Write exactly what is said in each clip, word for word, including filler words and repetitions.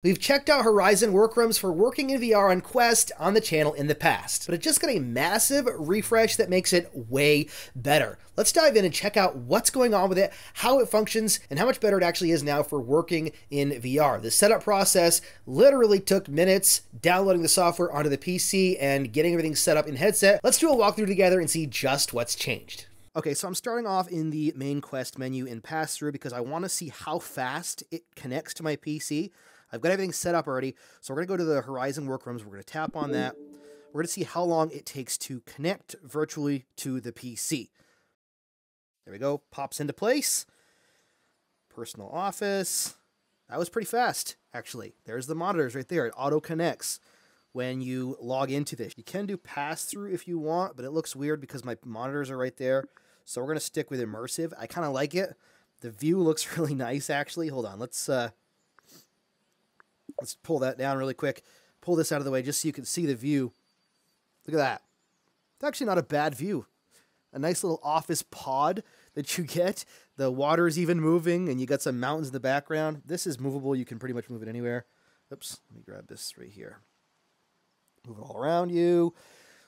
We've checked out Horizon Workrooms for working in V R on Quest on the channel in the past, but it just got a massive refresh that makes it way better. Let's dive in and check out what's going on with it, how it functions, and how much better it actually is now for working in V R. The setup process literally took minutes, downloading the software onto the P C and getting everything set up in headset. Let's do a walkthrough together and see just what's changed. Okay, so I'm starting off in the main Quest menu in pass-through because I want to see how fast it connects to my P C. I've got everything set up already, so we're going to go to the Horizon Workrooms. We're going to tap on that. We're going to see how long it takes to connect virtually to the P C. There we go. Pops into place. Personal office. That was pretty fast, actually. There's the monitors right there. It auto-connects when you log into this. You can do pass-through if you want, but it looks weird because my monitors are right there. So we're going to stick with immersive. I kind of like it. The view looks really nice, actually. Hold on. Let's... Uh, Let's pull that down really quick. Pull this out of the way just so you can see the view. Look at that. It's actually not a bad view. A nice little office pod that you get. The water is even moving, and you got some mountains in the background. This is movable. You can pretty much move it anywhere. Oops, let me grab this right here. Move it all around you.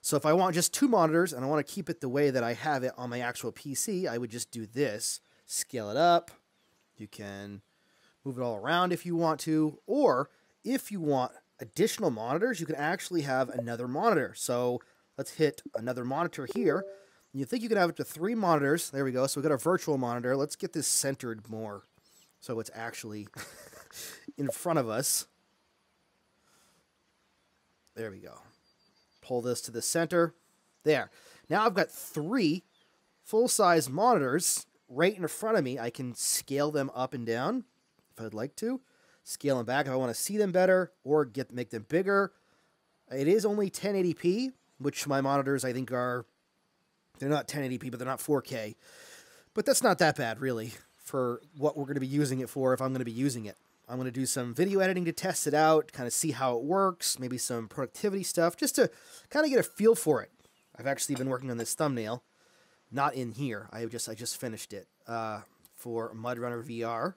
So if I want just two monitors, and I want to keep it the way that I have it on my actual P C, I would just do this. Scale it up. You can move it all around if you want to, or if you want additional monitors, you can actually have another monitor. So let's hit another monitor here. You think you can have up to three monitors. There we go. So we got a virtual monitor. Let's get this centered more so it's actually in front of us. There we go. Pull this to the center. There. Now I've got three full-size monitors right in front of me. I can scale them up and down if I'd like to. Scale them back if I want to see them better or get make them bigger. It is only ten eighty p, which my monitors, I think, are... They're not ten eighty p, but they're not four K. But that's not that bad, really, for what we're going to be using it for if I'm going to be using it. I'm going to do some video editing to test it out, kind of see how it works, maybe some productivity stuff, just to kind of get a feel for it. I've actually been working on this thumbnail. Not in here. I just, I just finished it uh, for MudRunner V R.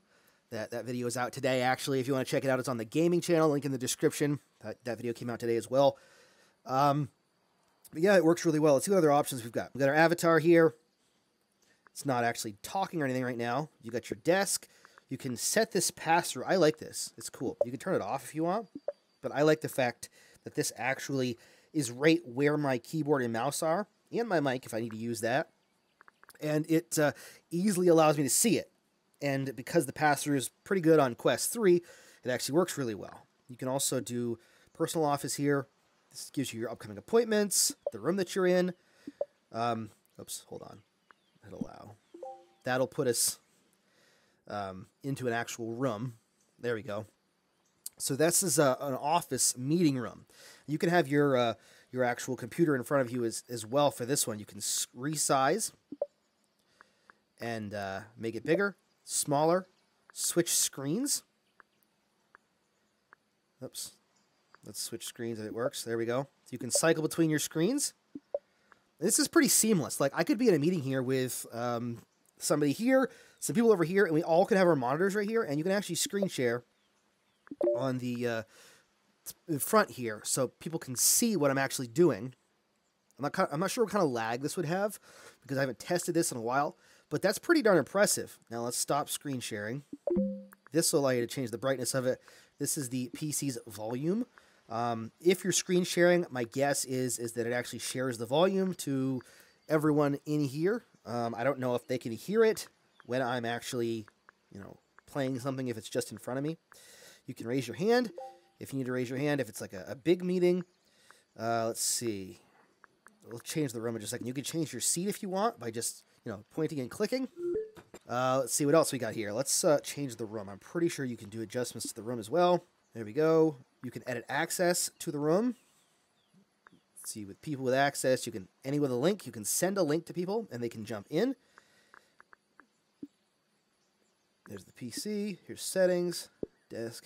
That, that video is out today, actually. If you want to check it out, it's on the gaming channel. Link in the description. That, that video came out today as well. Um, but yeah, it works really well. Let's see what other options we've got. We've got our avatar here. It's not actually talking or anything right now. You got your desk. You can set this pass-through. I like this. It's cool. You can turn it off if you want. But I like the fact that this actually is right where my keyboard and mouse are. And my mic, if I need to use that. And it uh, easily allows me to see it. And because the pass-through is pretty good on Quest three, it actually works really well. You can also do personal office here. This gives you your upcoming appointments, the room that you're in. Um, oops, hold on. Hit allow. That'll put us um, into an actual room. There we go. So this is a, an office meeting room. You can have your uh, your actual computer in front of you as, as well for this one. You can resize and uh, make it bigger. Smaller, switch screens. Oops. Let's switch screens if it works. There we go. So you can cycle between your screens. This is pretty seamless. Like, I could be in a meeting here with um, somebody here, some people over here, and we all could have our monitors right here, and you can actually screen share on the uh, in front here so people can see what I'm actually doing. I'm not, I'm not sure what kind of lag this would have because I haven't tested this in a while. But that's pretty darn impressive. Now let's stop screen sharing. This will allow you to change the brightness of it. This is the P C's volume. Um, if you're screen sharing, my guess is, is that it actually shares the volume to everyone in here. Um, I don't know if they can hear it when I'm actually, you know, playing something if it's just in front of me. You can raise your hand if you need to raise your hand, if it's like a, a big meeting. Uh, let's see. We'll change the room in just a second. You can change your seat if you want by just... you know, pointing and clicking. Uh, let's see what else we got here. Let's uh, change the room. I'm pretty sure you can do adjustments to the room as well. There we go. You can edit access to the room. Let's see, with people with access, you can, any with a link, you can send a link to people and they can jump in. There's the P C. Here's settings, desk.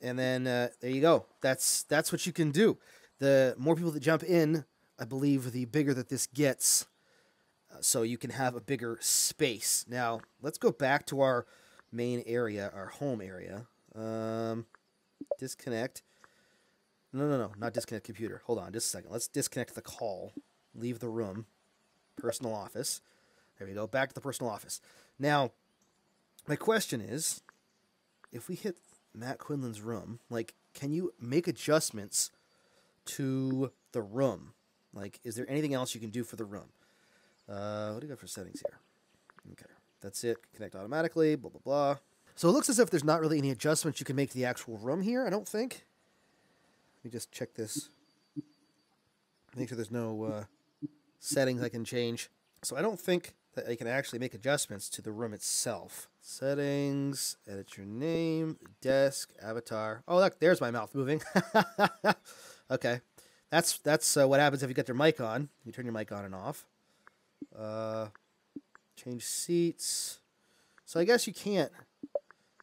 And then uh, there you go. That's, that's what you can do. The more people that jump in, I believe, the bigger that this gets, uh, so you can have a bigger space. Now, let's go back to our main area, our home area. Um, disconnect. No, no, no, not disconnect computer. Hold on just a second. Let's disconnect the call. Leave the room. Personal office. There we go. Back to the personal office. Now, my question is, if we hit Matt Quinlan's room, like, can you make adjustments to the room? Like, is there anything else you can do for the room? Uh, what do you got for settings here? Okay, that's it. Connect automatically, blah, blah, blah. So it looks as if there's not really any adjustments you can make to the actual room here, I don't think. Let me just check this. Make sure there's no uh, settings I can change. So I don't think that I can actually make adjustments to the room itself. Settings, edit your name, desk, avatar. Oh, look, there's my mouth moving. Okay, that's that's uh, what happens if you get your mic on. You turn your mic on and off. Uh, change seats. So I guess you can't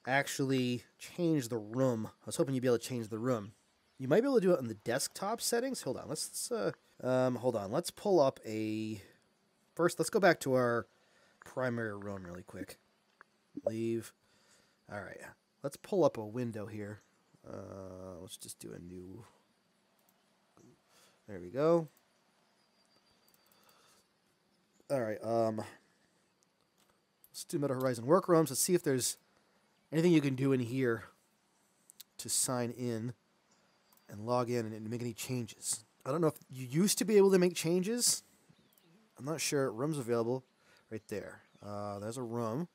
actually change the room. I was hoping you'd be able to change the room. You might be able to do it on the desktop settings. Hold on, let's, let's uh, um, hold on. Let's pull up a. First, let's go back to our primary room really quick. Leave. All right. Let's pull up a window here. Uh, let's just do a new. There we go. All right. Um, let's do Meta Horizon Workrooms. Let's see if there's anything you can do in here to sign in and log in and make any changes. I don't know if you used to be able to make changes. I'm not sure. Room's available right there. Uh, there's a room.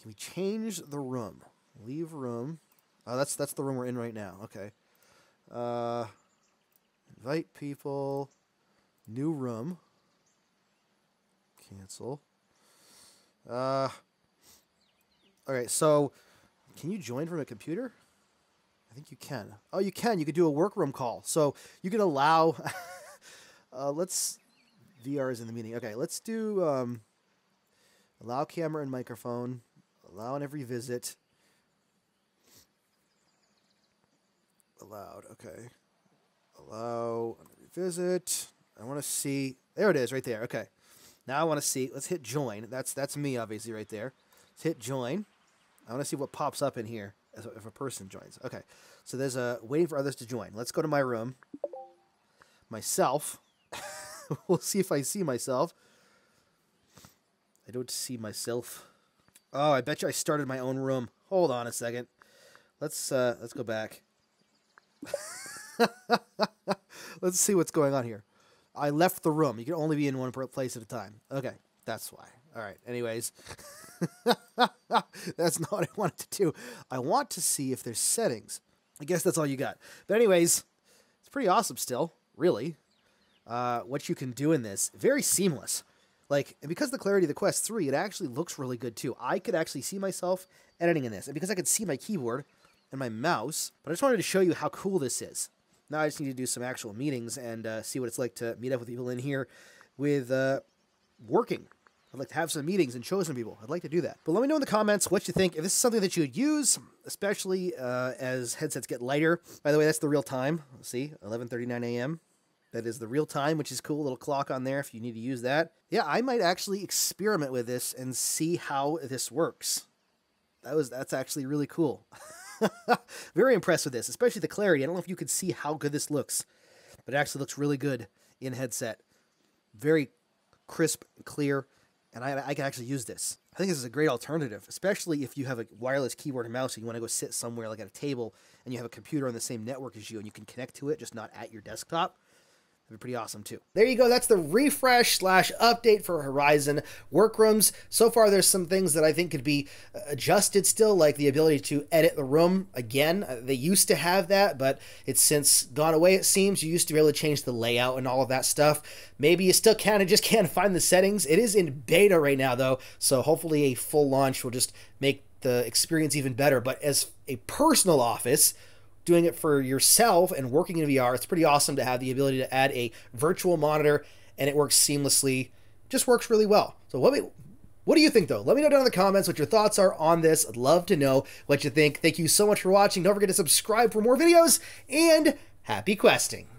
Can we change the room? Leave room. Oh, that's that's the room we're in right now. Okay. Uh, invite people. New room. Cancel. Uh, all right, so can you join from a computer? I think you can. Oh, you can. You could do a workroom call. So you can allow... uh, let's... V R is in the meeting. Okay, let's do um, allow camera and microphone. Allow on every visit. Allowed. Okay. Allow on every visit. I want to see. There it is, right there. Okay. Now I want to see. Let's hit join. That's that's me, obviously, right there. Let's hit join. I want to see what pops up in here as if a person joins. Okay. So there's a waiting for others to join. Let's go to my room. Myself. We'll see if I see myself. I don't see myself. Oh, I bet you I started my own room. Hold on a second. Let's uh, let's go back. Let's see what's going on here. I left the room. You can only be in one place at a time. Okay, that's why. All right. Anyways, that's not what I wanted to do. I want to see if there's settings. I guess that's all you got. But anyways, it's pretty awesome still, really. Uh, what you can do in this, very seamless. Like, and because of the clarity of the Quest three, it actually looks really good too. I could actually see myself editing in this, and because I could see my keyboard and my mouse, but I just wanted to show you how cool this is. Now I just need to do some actual meetings and uh, see what it's like to meet up with people in here with uh, working. I'd like to have some meetings and show some people. I'd like to do that. But let me know in the comments what you think. If this is something that you would use, especially uh, as headsets get lighter. By the way, that's the real time. See, eleven thirty-nine A M That is the real time, which is cool. A little clock on there if you need to use that. Yeah, I might actually experiment with this and see how this works. That was that's actually really cool. Very impressed with this, especially the clarity. I don't know if you could see how good this looks, but it actually looks really good in headset. Very crisp, clear, and I, I can actually use this. I think this is a great alternative, especially if you have a wireless keyboard and mouse and you want to go sit somewhere like at a table and you have a computer on the same network as you and you can connect to it, just not at your desktop. That'd be pretty awesome too. There you go. That's the refresh slash update for Horizon Workrooms. So far, there's some things that I think could be adjusted still, like the ability to edit the room again. They used to have that, but it's since gone away, it seems. You used to be able to change the layout and all of that stuff. Maybe you still can and just can't find the settings. It is in beta right now, though, so hopefully a full launch will just make the experience even better. But as a personal office, doing it for yourself and working in V R, it's pretty awesome to have the ability to add a virtual monitor, and it works seamlessly. Just works really well. So what, what do you think, though? Let me know down in the comments what your thoughts are on this. I'd love to know what you think. Thank you so much for watching. Don't forget to subscribe for more videos, and happy questing.